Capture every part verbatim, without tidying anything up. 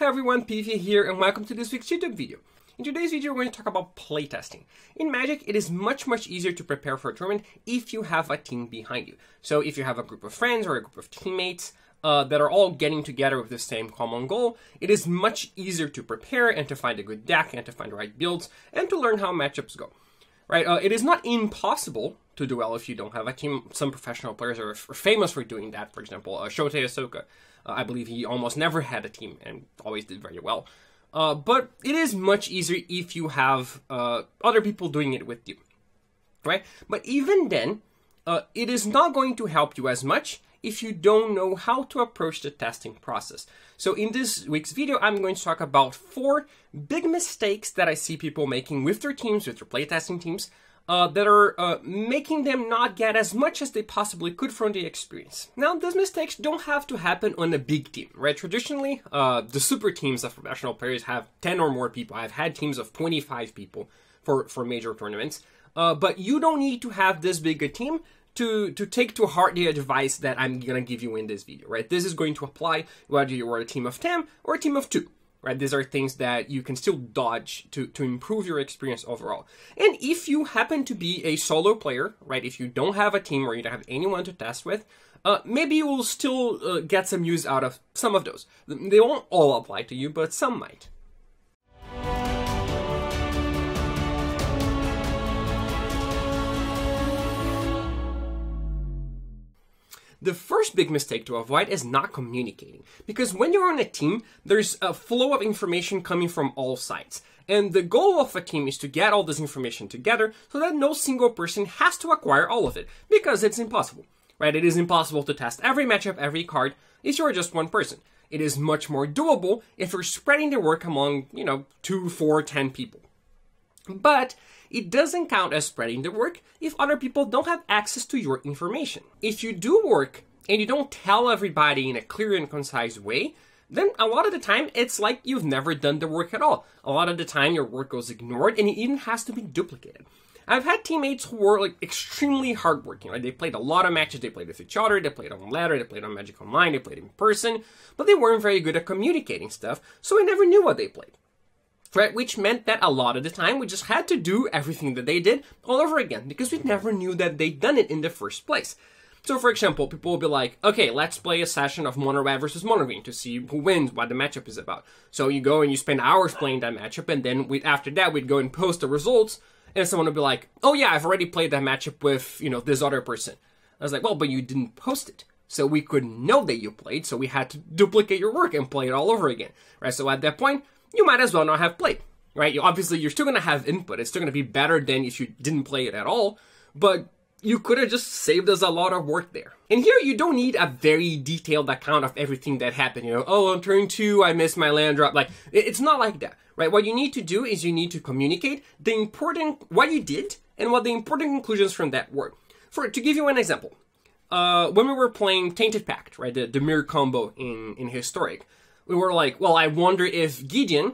Hi everyone, P V here and welcome to this week's YouTube video. In today's video we're going to talk about playtesting. In Magic it is much much easier to prepare for a tournament if you have a team behind you. So if you have a group of friends or a group of teammates uh, that are all getting together with the same common goal, it is much easier to prepare and to find a good deck and to find the right builds and to learn how matchups go. Right? Uh, it is not impossible to duel if you don't have a team. Some professional players are, f are famous for doing that. For example, uh, Shota Asoke. Uh, I believe he almost never had a team and always did very well. Uh, but it is much easier if you have uh, other people doing it with you, right? But even then, uh, it is not going to help you as much if you don't know how to approach the testing process. So in this week's video, I'm going to talk about four big mistakes that I see people making with their teams, with their playtesting teams, Uh, that are uh, making them not get as much as they possibly could from the experience. Now, these mistakes don't have to happen on a big team, right? Traditionally, uh, the super teams of professional players have ten or more people. I've had teams of twenty-five people for, for major tournaments, uh, but you don't need to have this big a team to, to take to heart the advice that I'm gonna give you in this video, right? This is going to apply whether you are a team of ten or a team of two. Right? These are things that you can still dodge to, to improve your experience overall. And if you happen to be a solo player, right, if you don't have a team or you don't have anyone to test with, uh, maybe you will still uh, get some use out of some of those. They won't all apply to you, but some might. The first big mistake to avoid is not communicating, because when you're on a team, there's a flow of information coming from all sides. And the goal of a team is to get all this information together so that no single person has to acquire all of it, because it's impossible, right? It is impossible to test every matchup, every card, if you're just one person. It is much more doable if you're spreading the work among, you know, two, four, ten people. But it doesn't count as spreading the work if other people don't have access to your information. If you do work and you don't tell everybody in a clear and concise way, then a lot of the time it's like you've never done the work at all. A lot of the time your work goes ignored and it even has to be duplicated. I've had teammates who were like extremely hardworking, right? They played a lot of matches, they played with each other, they played on ladder, they played on Magic Online, they played in person, but they weren't very good at communicating stuff, so we never knew what they played. Right? Which meant that a lot of the time we just had to do everything that they did all over again because we never knew that they'd done it in the first place. So for example, people will be like, okay, let's play a session of Mono Red versus Mono Green to see who wins, what the matchup is about. So you go and you spend hours playing that matchup, and then we'd, after that we'd go and post the results, and someone would be like, oh yeah, I've already played that matchup with, you know, this other person. I was like, well, but you didn't post it. So we couldn't know that you played, so we had to duplicate your work and play it all over again. Right? So at that point, you might as well not have played, right? You, obviously, you're still going to have input. It's still going to be better than if you didn't play it at all, but you could have just saved us a lot of work there. And here, you don't need a very detailed account of everything that happened. You know, oh, on turn two, I missed my land drop. Like, it, it's not like that, right? What you need to do is you need to communicate the important, what you did and what the important conclusions from that were. For, to give you an example, uh, when we were playing Tainted Pact, right, the, the mirror combo in, in Historic, we were like, well, I wonder if Gideon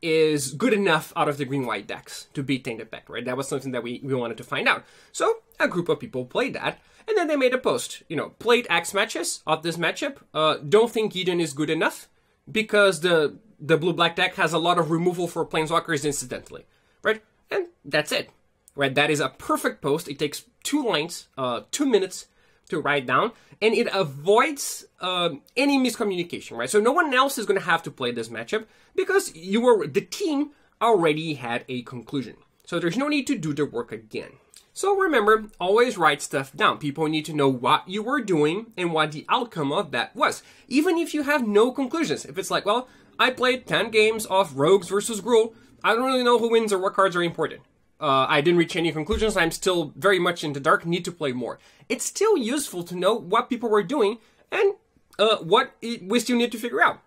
is good enough out of the green-white decks to beat Tainted Pact, right? That was something that we, we wanted to find out. So a group of people played that, and then they made a post, you know, played X matches of this matchup, uh, don't think Gideon is good enough because the, the blue-black deck has a lot of removal for planeswalkers incidentally, right? And that's it, right? That is a perfect post. It takes two lines, uh, two minutes, to write down, and it avoids um, any miscommunication, right? So no one else is going to have to play this matchup because you were, the team already had a conclusion. So there's no need to do the work again. So remember, always write stuff down. People need to know what you were doing and what the outcome of that was. Even if you have no conclusions, if it's like, well, I played ten games of Rogues versus Gruul, I don't really know who wins or what cards are important. Uh, I didn't reach any conclusions, I'm still very much in the dark, need to play more. It's still useful to know what people were doing and uh, what it, we still need to figure out.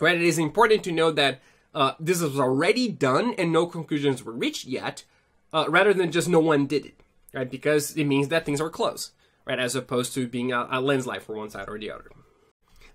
Right? It is important to know that uh, this was already done and no conclusions were reached yet, uh, rather than just no one did it, right? Because it means that things are close, right? As opposed to being a, a lens light for one side or the other.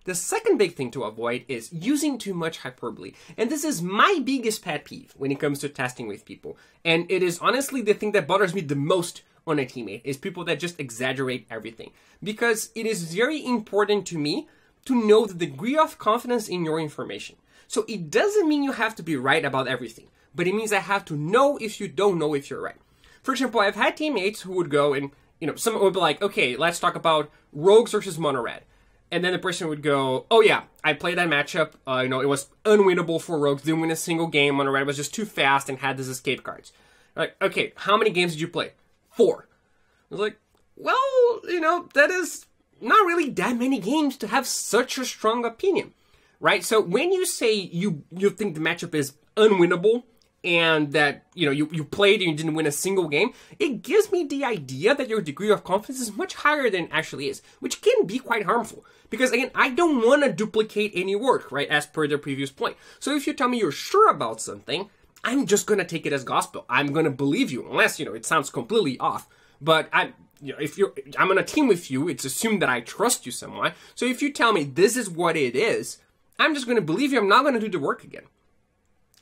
The second big thing to avoid is using too much hyperbole. And this is my biggest pet peeve when it comes to testing with people. And it is honestly the thing that bothers me the most on a teammate, is people that just exaggerate everything. Because it is very important to me to know the degree of confidence in your information. So it doesn't mean you have to be right about everything, but it means I have to know if you don't know if you're right. For example, I've had teammates who would go and, you know, someone would be like, okay, let's talk about Rogues versus Mono Red. And then the person would go, oh yeah, I played that matchup. Uh, you know, it was unwinnable for Rogues. Didn't win a single game. Mono Red was just too fast and had these escape cards. Like, okay, how many games did you play? Four. I was like, well, you know, that is not really that many games to have such a strong opinion, right? So when you say you you think the matchup is unwinnable and that, you know, you, you played and you didn't win a single game, it gives me the idea that your degree of confidence is much higher than it actually is, which can be quite harmful. Because again, I don't want to duplicate any work, right, as per the previous point. So if you tell me you're sure about something, I'm just going to take it as gospel. I'm going to believe you, unless, you know, it sounds completely off. But I'm, you know, if you're, I'm on a team with you, it's assumed that I trust you somewhat. So if you tell me this is what it is, I'm just going to believe you. I'm not going to do the work again.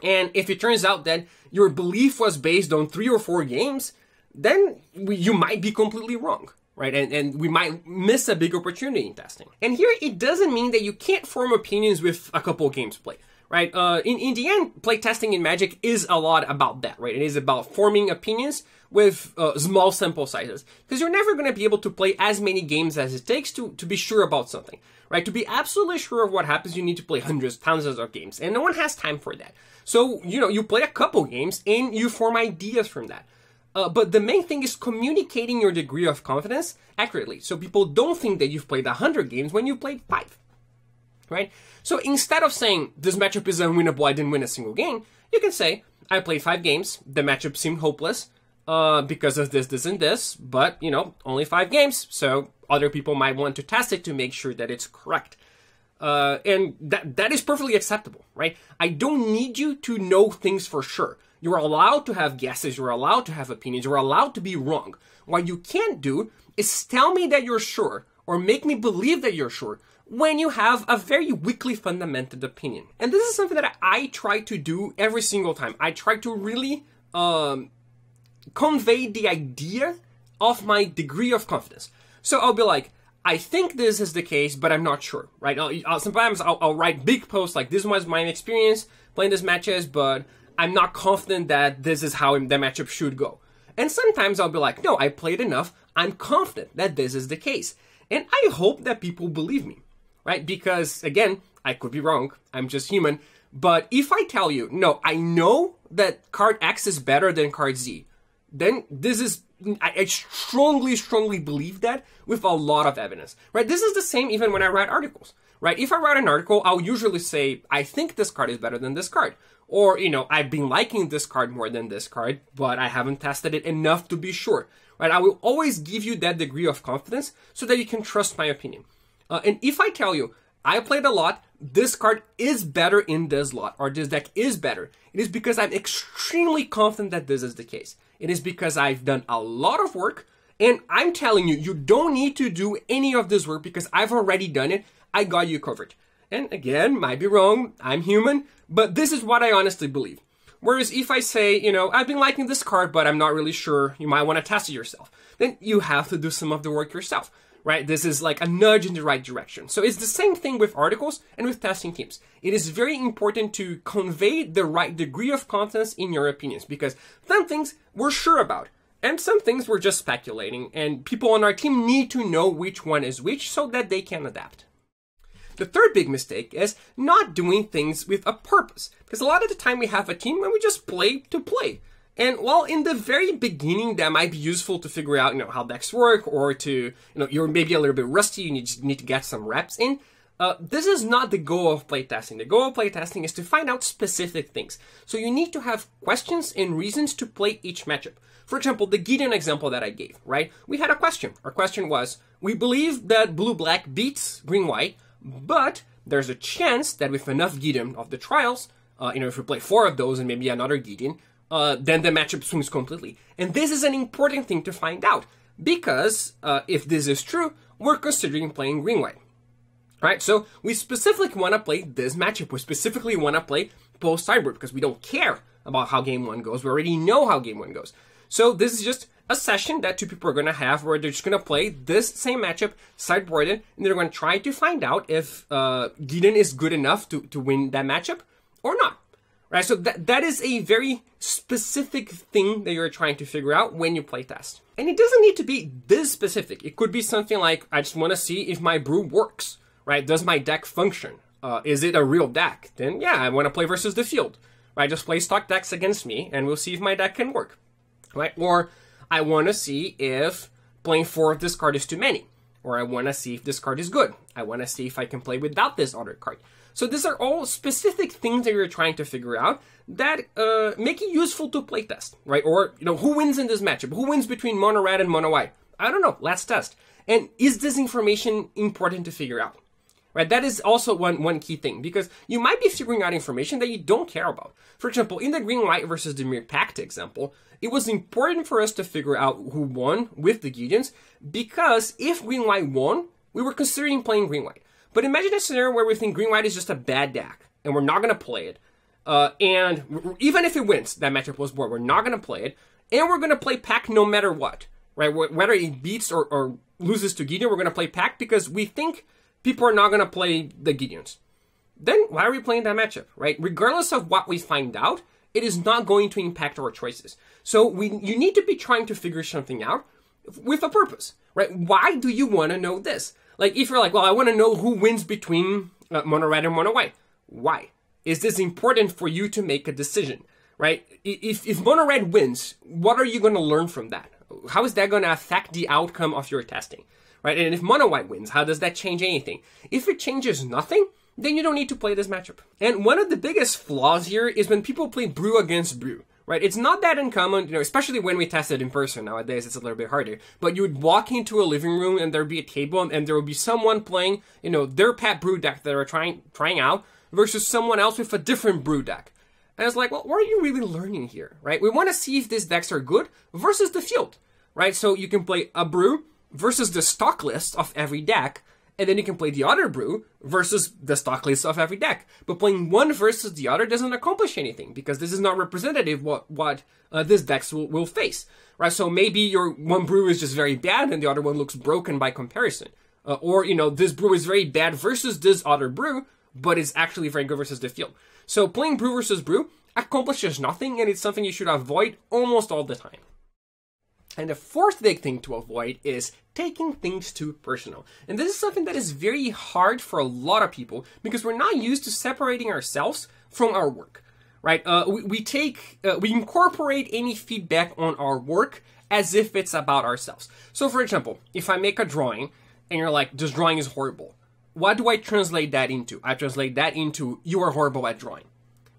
And if it turns out that your belief was based on three or four games, then we, you might be completely wrong, right? And, and we might miss a big opportunity in testing. And here, it doesn't mean that you can't form opinions with a couple of games played. Right. Uh, in, in the end, playtesting in Magic is a lot about that, right? It is about forming opinions with uh, small sample sizes, because you're never going to be able to play as many games as it takes to, to be sure about something, right? To be absolutely sure of what happens, you need to play hundreds, thousands of games, and no one has time for that. So, you know, you play a couple games and you form ideas from that. Uh, but the main thing is communicating your degree of confidence accurately, so people don't think that you've played one hundred games when you played five. Right? So instead of saying, this matchup is unwinnable, I didn't win a single game, you can say, I played five games, the matchup seemed hopeless uh, because of this, this, and this, but, you know, only five games, so other people might want to test it to make sure that it's correct. Uh, and that that is perfectly acceptable, right? I don't need you to know things for sure. You're allowed to have guesses, you're allowed to have opinions, you're allowed to be wrong. What you can't do is tell me that you're sure, or make me believe that you're sure, when you have a very weakly fundamented opinion. And this is something that I try to do every single time. I try to really um, convey the idea of my degree of confidence. So I'll be like, I think this is the case, but I'm not sure, right? I'll, I'll, sometimes I'll, I'll write big posts like, this was my experience playing these matches, but I'm not confident that this is how the matchup should go. And sometimes I'll be like, no, I played enough. I'm confident that this is the case. And I hope that people believe me. Right? Because, again, I could be wrong. I'm just human. But if I tell you, no, I know that card X is better than card Z, then this is, I strongly, strongly believe that with a lot of evidence. Right? This is the same even when I write articles. Right? If I write an article, I'll usually say, I think this card is better than this card. Or, you know, I've been liking this card more than this card, but I haven't tested it enough to be sure. Right? I will always give you that degree of confidence so that you can trust my opinion. Uh, and if I tell you, I played a lot, this card is better in this lot, or this deck is better, it is because I'm extremely confident that this is the case. It is because I've done a lot of work, and I'm telling you, you don't need to do any of this work because I've already done it, I got you covered. And again, might be wrong, I'm human, but this is what I honestly believe. Whereas if I say, you know, I've been liking this card, but I'm not really sure, you might want to test it yourself, then you have to do some of the work yourself. Right? This is like a nudge in the right direction. So it's the same thing with articles and with testing teams. It is very important to convey the right degree of confidence in your opinions, because some things we're sure about and some things we're just speculating, and people on our team need to know which one is which so that they can adapt. The third big mistake is not doing things with a purpose, because a lot of the time we have a team and we just play to play. And while in the very beginning that might be useful to figure out, you know, how decks work, or to, you know, you're maybe a little bit rusty, you need, need to get some reps in, uh, this is not the goal of playtesting. The goal of playtesting is to find out specific things. So you need to have questions and reasons to play each matchup. For example, the Gideon example that I gave, right? We had a question. Our question was, we believe that blue-black beats green-white, but there's a chance that with enough Gideon of the trials, uh, you know, if we play four of those and maybe another Gideon, Uh, then the matchup swings completely. And this is an important thing to find out, because uh, if this is true, we're considering playing green-white. Right? So we specifically want to play this matchup. We specifically want to play post sideboard because we don't care about how game one goes. We already know how game one goes. So this is just a session that two people are going to have where they're just going to play this same matchup, sideboarded, and they're going to try to find out if uh, Gideon is good enough to, to win that matchup or not. Right, so that, that is a very specific thing that you're trying to figure out when you play test. And it doesn't need to be this specific. It could be something like, I just want to see if my brew works, right? Does my deck function? Uh, is it a real deck? Then yeah, I want to play versus the field. Right, just play stock decks against me and we'll see if my deck can work, right? Or I want to see if playing four of this card is too many, or I want to see if this card is good. I want to see if I can play without this other card. So these are all specific things that you're trying to figure out that uh, make it useful to playtest, right? Or, you know, who wins in this matchup? Who wins between Mono Red and Mono White? I don't know. Let's test. And is this information important to figure out, right? That is also one, one key thing, because you might be figuring out information that you don't care about. For example, in the Green-White versus the Mere Pact example, it was important for us to figure out who won with the Gideons, because if Green-White won, we were considering playing Green-White. But imagine a scenario where we think Green-White is just a bad deck, and we're not going to play it. Uh, and even if it wins, that matchup was board, we're not going to play it. And we're going to play Pact no matter what, right? Whether it beats or, or loses to Gideon, we're going to play Pact because we think people are not going to play the Gideons. Then why are we playing that matchup, right? Regardless of what we find out, it is not going to impact our choices. So we, you need to be trying to figure something out with a purpose, right? Why do you want to know this? Like, if you're like, well, I want to know who wins between uh, Mono Red and Mono White. Why? Is this important for you to make a decision, right? If, if Mono Red wins, what are you going to learn from that? How is that going to affect the outcome of your testing, right? And if Mono White wins, how does that change anything? If it changes nothing, then you don't need to play this matchup. And one of the biggest flaws here is when people play brew against brew. Right? It's not that uncommon, you know, especially when we test it in person. Nowadays, it's a little bit harder. But you would walk into a living room and there'd be a table and there would be someone playing, you know, their pet brew deck that they're trying trying out versus someone else with a different brew deck. And it's like, well, what are you really learning here, right? We want to see if these decks are good versus the field, right? So you can play a brew versus the stock list of every deck, and then you can play the other brew versus the stock list of every deck. But playing one versus the other doesn't accomplish anything because this is not representative what what uh, these decks will, will face, right? So maybe your one brew is just very bad and the other one looks broken by comparison. Uh, or, you know, this brew is very bad versus this other brew, but it's actually very good versus the field. So playing brew versus brew accomplishes nothing, and it's something you should avoid almost all the time. And the fourth big thing to avoid is taking things too personal. And this is something that is very hard for a lot of people because we're not used to separating ourselves from our work, right? Uh, we, we take, uh, we incorporate any feedback on our work as if it's about ourselves. So for example, if I make a drawing and you're like, this drawing is horrible, what do I translate that into? I translate that into, you are horrible at drawing,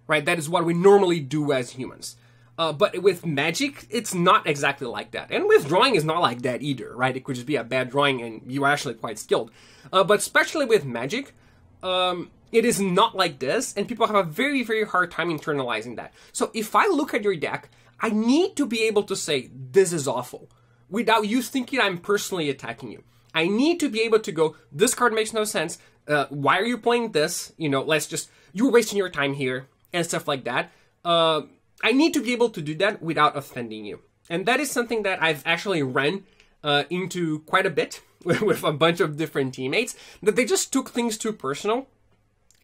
right? That is what we normally do as humans. Uh, but with Magic, it's not exactly like that. And with drawing, it's not like that either, right? It could just be a bad drawing and you're actually quite skilled. Uh, but especially with Magic, um, it is not like this. And people have a very, very hard time internalizing that. So if I look at your deck, I need to be able to say, this is awful, without you thinking I'm personally attacking you. I need to be able to go, this card makes no sense. Uh, why are you playing this? You know, let's just, you're wasting your time here and stuff like that. Uh, I need to be able to do that without offending you. And that is something that I've actually run uh, into quite a bit with a bunch of different teammates, that they just took things too personal.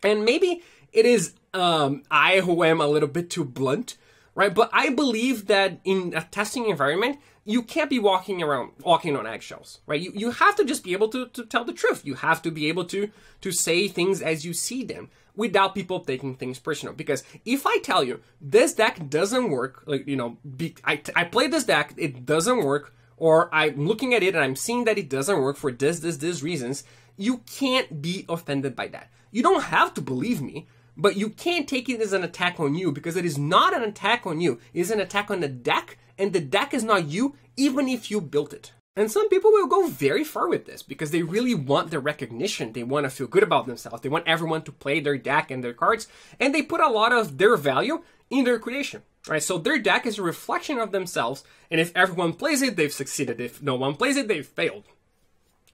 And maybe it is um, I who am a little bit too blunt, right? But I believe that in a testing environment, you can't be walking around, walking on eggshells, right? You, you have to just be able to, to tell the truth. You have to be able to, to say things as you see them, without people taking things personal. Because if I tell you, this deck doesn't work, like, you know, be, I, I play this deck, it doesn't work, or I'm looking at it and I'm seeing that it doesn't work for this, this, this reasons, you can't be offended by that. You don't have to believe me, but you can't take it as an attack on you, because it is not an attack on you, it is an attack on the deck, and the deck is not you, even if you built it. And some people will go very far with this because they really want the recognition. They want to feel good about themselves. They want everyone to play their deck and their cards. And they put a lot of their value in their creation, right? So their deck is a reflection of themselves. And if everyone plays it, they've succeeded. If no one plays it, they've failed,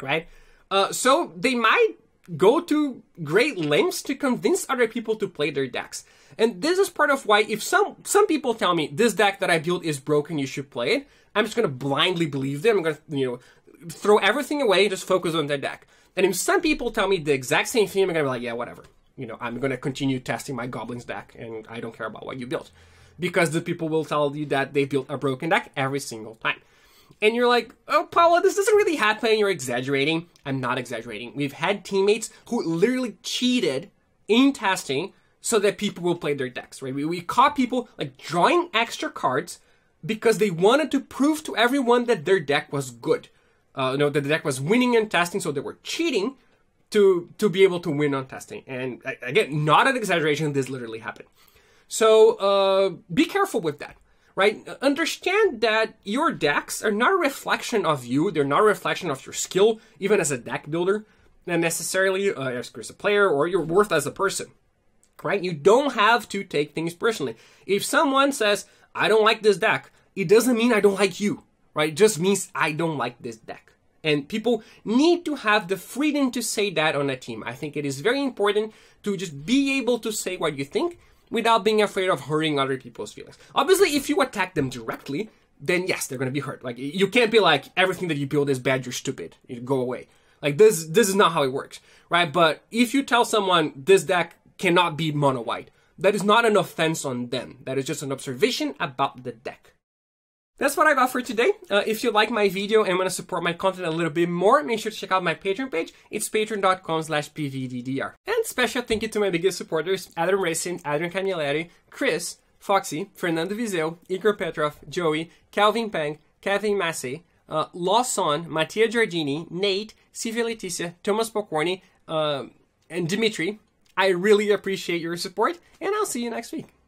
right? Uh, so they might go to great lengths to convince other people to play their decks. And this is part of why if some some people tell me this deck that I built is broken, you should play it, I'm just going to blindly believe them. I'm going to, you know, throw everything away and just focus on their deck. And if some people tell me the exact same thing, I'm going to be like, yeah, whatever. You know, I'm going to continue testing my Goblins deck and I don't care about what you built. Because the people will tell you that they built a broken deck every single time. And you're like, oh, Paula, this doesn't really happen. And you're exaggerating. I'm not exaggerating. We've had teammates who literally cheated in testing so that people will play their decks, right? We, we caught people like drawing extra cards because they wanted to prove to everyone that their deck was good. Uh, no, that the deck was winning in testing, so they were cheating to to be able to win on testing. And again, not an exaggeration, this literally happened. So uh, be careful with that, right? Understand that your decks are not a reflection of you. They're not a reflection of your skill, even as a deck builder, not necessarily uh, as a player or your worth as a person, right? You don't have to take things personally. If someone says, I don't like this deck, it doesn't mean I don't like you. Right? It just means I don't like this deck. And people need to have the freedom to say that on a team. I think it is very important to just be able to say what you think without being afraid of hurting other people's feelings. Obviously, if you attack them directly, then yes, they're going to be hurt. Like, you can't be like, everything that you build is bad, you're stupid, you go away. Like, this this is not how it works, right? But if you tell someone this deck cannot be mono-white, that is not an offense on them. That is just an observation about the deck. That's what I got for today. Uh, if you like my video and want to support my content a little bit more, make sure to check out my Patreon page. It's patreon dot com slash p v d d r. And special thank you to my biggest supporters, Adam Racine, Adrian Camilleri, Chris, Foxy, Fernando Vizel, Igor Petrov, Joey, Calvin Pang, Kathy Massey, uh, Lawson, Mattia Giardini, Nate, Silvia Leticia, Thomas Pokorny, uh, and Dimitri. I really appreciate your support, and I'll see you next week.